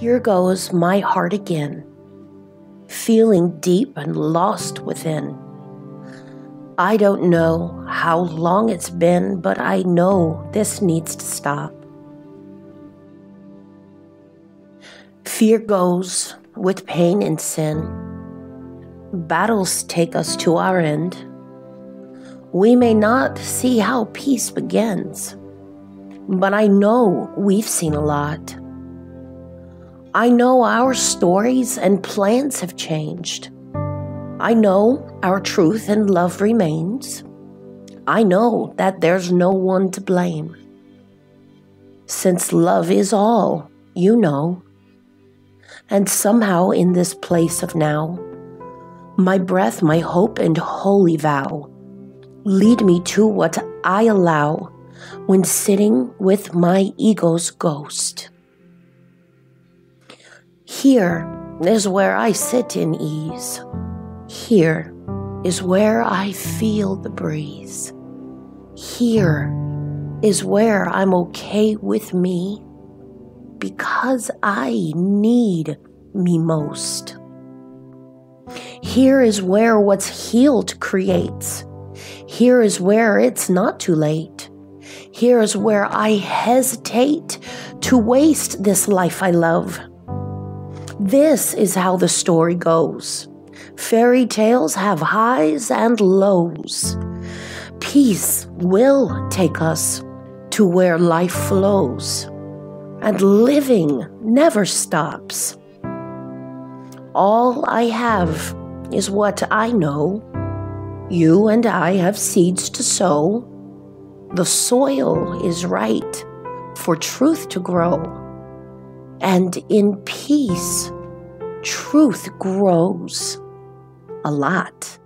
Here goes my heart again, feeling deep and lost within. I don't know how long it's been, but I know this needs to stop. Fear goes with pain and sin. Battles take us to our end. We may not see how peace begins, but I know we've seen a lot. I know our stories and plans have changed. I know our truth and love remains. I know that there's no one to blame. Since love is all, you know. And somehow in this place of now, my breath, my hope, and holy vow lead me to what I allow when sitting with my ego's ghost. Here is where I sit in ease. Here is where I feel the breeze. Here is where I'm okay with me, because I need me most. Here is where what's healed creates. Here is where it's not too late. Here is where I hesitate to waste this life I love. This is how the story goes. Fairy tales have highs and lows. Peace will take us to where life flows, and living never stops. All I have is what I know. You and I have seeds to sow. The soil is right for truth to grow, and in peace, truth grows. A lot.